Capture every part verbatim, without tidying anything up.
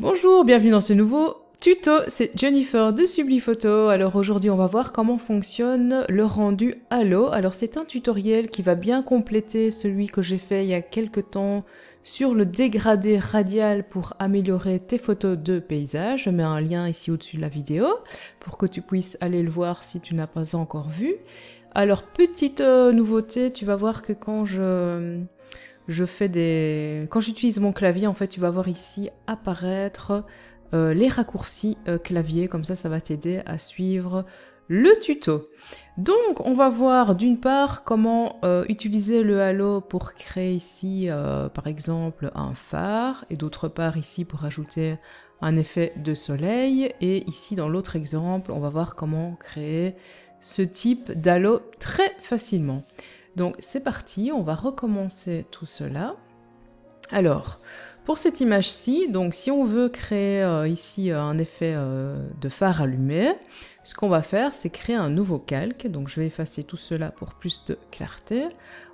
Bonjour, bienvenue dans ce nouveau tuto, c'est Jennifer de Subliphoto. Alors aujourd'hui on va voir comment fonctionne le rendu halo. Alors c'est un tutoriel qui va bien compléter celui que j'ai fait il y a quelques temps sur le dégradé radial pour améliorer tes photos de paysage. Je mets un lien ici au-dessus de la vidéo pour que tu puisses aller le voir si tu n'as pas encore vu. Alors petite euh, nouveauté, tu vas voir que quand je... Je fais des... Quand j'utilise mon clavier, en fait, tu vas voir ici apparaître euh, les raccourcis euh, clavier. Comme ça, ça va t'aider à suivre le tuto. Donc, on va voir d'une part comment euh, utiliser le halo pour créer ici, euh, par exemple, un phare. Et d'autre part ici pour ajouter un effet de soleil. Et ici, dans l'autre exemple, on va voir comment créer ce type d'halo très facilement. Donc c'est parti, on va recommencer tout cela. Alors, pour cette image-ci, donc si on veut créer euh, ici un effet euh, de phare allumé, ce qu'on va faire, c'est créer un nouveau calque. Donc je vais effacer tout cela pour plus de clarté.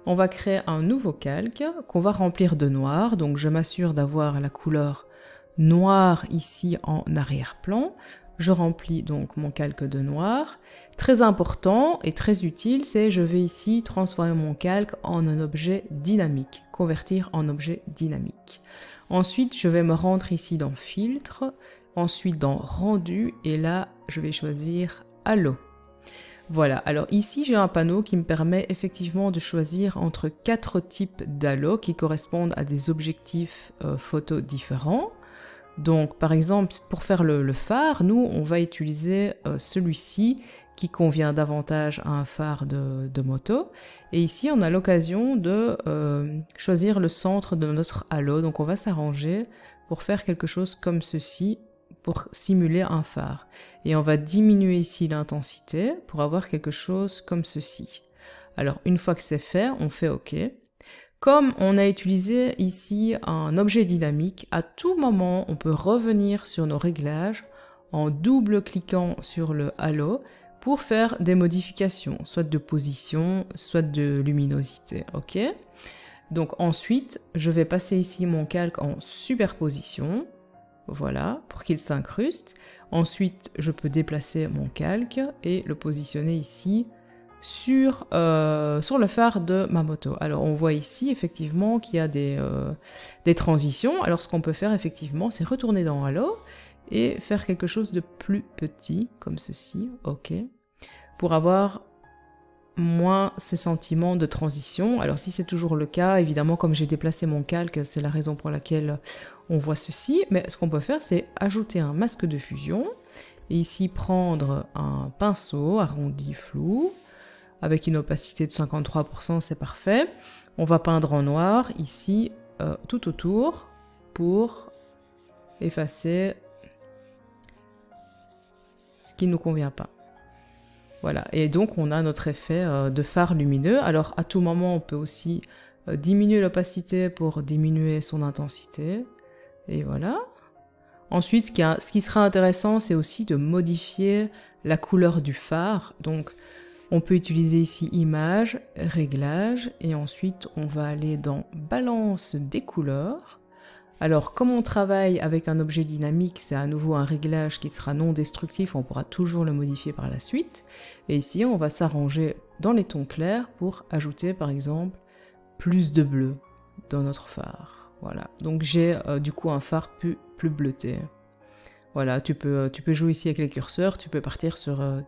On va créer un nouveau calque qu'on va remplir de noir. Donc je m'assure d'avoir la couleur noire ici en arrière-plan. Je remplis donc mon calque de noir. Très important et très utile, c'est je vais ici transformer mon calque en un objet dynamique, convertir en objet dynamique. Ensuite, je vais me rendre ici dans filtre, ensuite dans rendu, et là, je vais choisir halo. Voilà, alors ici, j'ai un panneau qui me permet effectivement de choisir entre quatre types d'halo qui correspondent à des objectifs euh, photo différents. Donc par exemple, pour faire le, le phare, nous on va utiliser euh, celui-ci qui convient davantage à un phare de, de moto. Et ici on a l'occasion de euh, choisir le centre de notre halo. Donc on va s'arranger pour faire quelque chose comme ceci pour simuler un phare. Et on va diminuer ici l'intensité pour avoir quelque chose comme ceci. Alors une fois que c'est fait, on fait OK. Comme on a utilisé ici un objet dynamique, à tout moment, on peut revenir sur nos réglages en double-cliquant sur le halo pour faire des modifications, soit de position, soit de luminosité. OK. Donc ensuite, je vais passer ici mon calque en superposition, voilà, pour qu'il s'incruste. Ensuite, je peux déplacer mon calque et le positionner ici. Sur, euh, sur le phare de ma moto. Alors on voit ici effectivement qu'il y a des, euh, des transitions. Alors ce qu'on peut faire effectivement, c'est retourner dans halo et faire quelque chose de plus petit, comme ceci, OK, pour avoir moins ces sentiments de transition. Alors si c'est toujours le cas, évidemment comme j'ai déplacé mon calque, c'est la raison pour laquelle on voit ceci, mais ce qu'on peut faire, c'est ajouter un masque de fusion, et ici prendre un pinceau arrondi flou, avec une opacité de cinquante-trois pour cent, c'est parfait. On va peindre en noir, ici, euh, tout autour, pour effacer ce qui ne nous convient pas. Voilà, et donc on a notre effet euh, de phare lumineux. Alors à tout moment, on peut aussi euh, diminuer l'opacité pour diminuer son intensité. Et voilà. Ensuite, ce qui, a, ce qui sera intéressant, c'est aussi de modifier la couleur du phare. Donc, on peut utiliser ici Image, Réglages, et ensuite on va aller dans Balance des couleurs. Alors comme on travaille avec un objet dynamique, c'est à nouveau un réglage qui sera non destructif, on pourra toujours le modifier par la suite. Et ici on va s'arranger dans les tons clairs pour ajouter par exemple plus de bleu dans notre phare. Voilà, donc j'ai euh, du coup un phare plus, plus bleuté. Voilà, tu peux, tu peux jouer ici avec les curseurs, tu peux partir sur euh,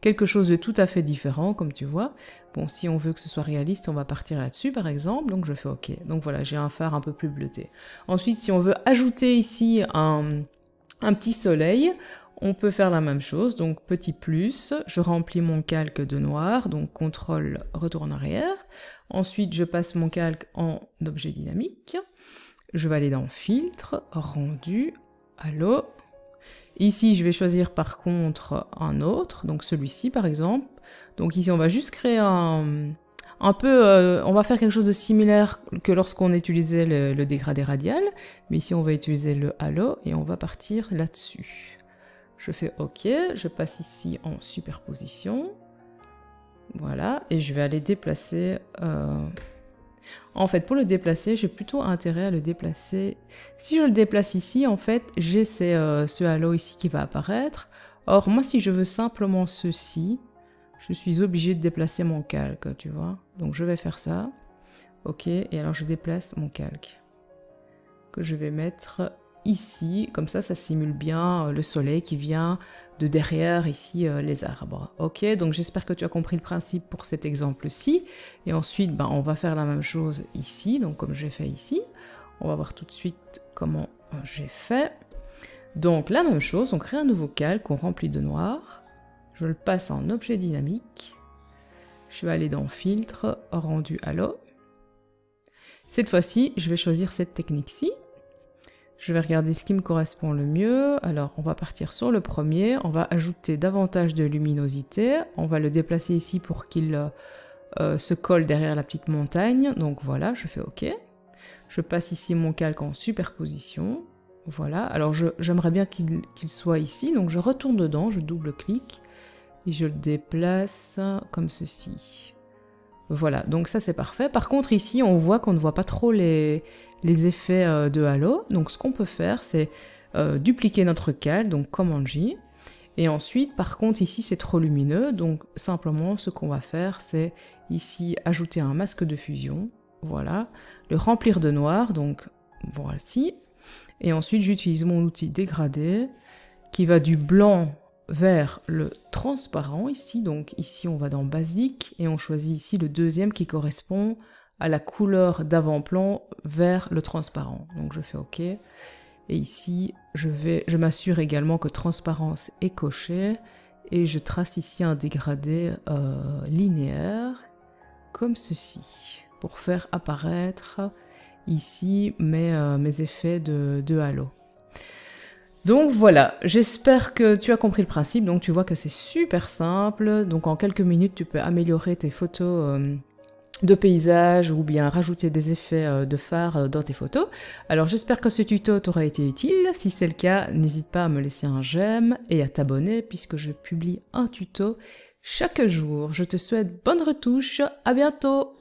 quelque chose de tout à fait différent, comme tu vois. Bon, si on veut que ce soit réaliste, on va partir là-dessus, par exemple, donc je fais OK. Donc voilà, j'ai un phare un peu plus bleuté. Ensuite, si on veut ajouter ici un, un petit soleil, on peut faire la même chose, donc petit plus, je remplis mon calque de noir, donc contrôle, retour en arrière. Ensuite, je passe mon calque en objet dynamique. Je vais aller dans filtre, rendu, halo. Ici, je vais choisir par contre un autre, donc celui-ci par exemple. Donc ici, on va juste créer un, un peu... Euh, on va faire quelque chose de similaire que lorsqu'on utilisait le, le dégradé radial. Mais ici, on va utiliser le halo et on va partir là-dessus. Je fais OK, je passe ici en superposition. Voilà, et je vais aller déplacer... Euh, En fait, pour le déplacer, j'ai plutôt intérêt à le déplacer. Si je le déplace ici, en fait, j'ai euh, ce halo ici qui va apparaître. Or, moi, si je veux simplement ceci, je suis obligée de déplacer mon calque, tu vois. Donc, je vais faire ça. OK, et alors je déplace mon calque. Que je vais mettre ici. Comme ça, ça simule bien le soleil qui vient de derrière, ici, euh, les arbres. OK, donc j'espère que tu as compris le principe pour cet exemple-ci. Et ensuite, ben, on va faire la même chose ici, donc comme j'ai fait ici. On va voir tout de suite comment j'ai fait. Donc, la même chose, on crée un nouveau calque, on remplit de noir. Je le passe en objet dynamique. Je vais aller dans filtre, rendu halo. Cette fois-ci, je vais choisir cette technique-ci. Je vais regarder ce qui me correspond le mieux. Alors, on va partir sur le premier. On va ajouter davantage de luminosité. On va le déplacer ici pour qu'il euh, se colle derrière la petite montagne. Donc voilà, je fais OK. Je passe ici mon calque en superposition. Voilà. Alors, j'aimerais bien qu'il qu'il soit ici. Donc, je retourne dedans, je double-clique. Et je le déplace comme ceci. Voilà, donc ça c'est parfait. Par contre ici, on voit qu'on ne voit pas trop les, les effets de halo. Donc ce qu'on peut faire, c'est euh, dupliquer notre calque, donc Command-J. Et ensuite, par contre ici, c'est trop lumineux. Donc simplement, ce qu'on va faire, c'est ici ajouter un masque de fusion. Voilà, le remplir de noir, donc voici. Et ensuite, j'utilise mon outil dégradé qui va du blanc vers le transparent ici, donc ici on va dans basique et on choisit ici le deuxième qui correspond à la couleur d'avant-plan vers le transparent. Donc je fais OK et ici je vais, je m'assure également que transparence est cochée et je trace ici un dégradé euh, linéaire comme ceci pour faire apparaître ici mes, euh, mes effets de, de halo. Donc voilà, j'espère que tu as compris le principe, donc tu vois que c'est super simple, donc en quelques minutes tu peux améliorer tes photos euh, de paysages ou bien rajouter des effets euh, de phare euh, dans tes photos. Alors j'espère que ce tuto t'aura été utile, si c'est le cas n'hésite pas à me laisser un j'aime et à t'abonner puisque je publie un tuto chaque jour. Je te souhaite bonne retouche, à bientôt.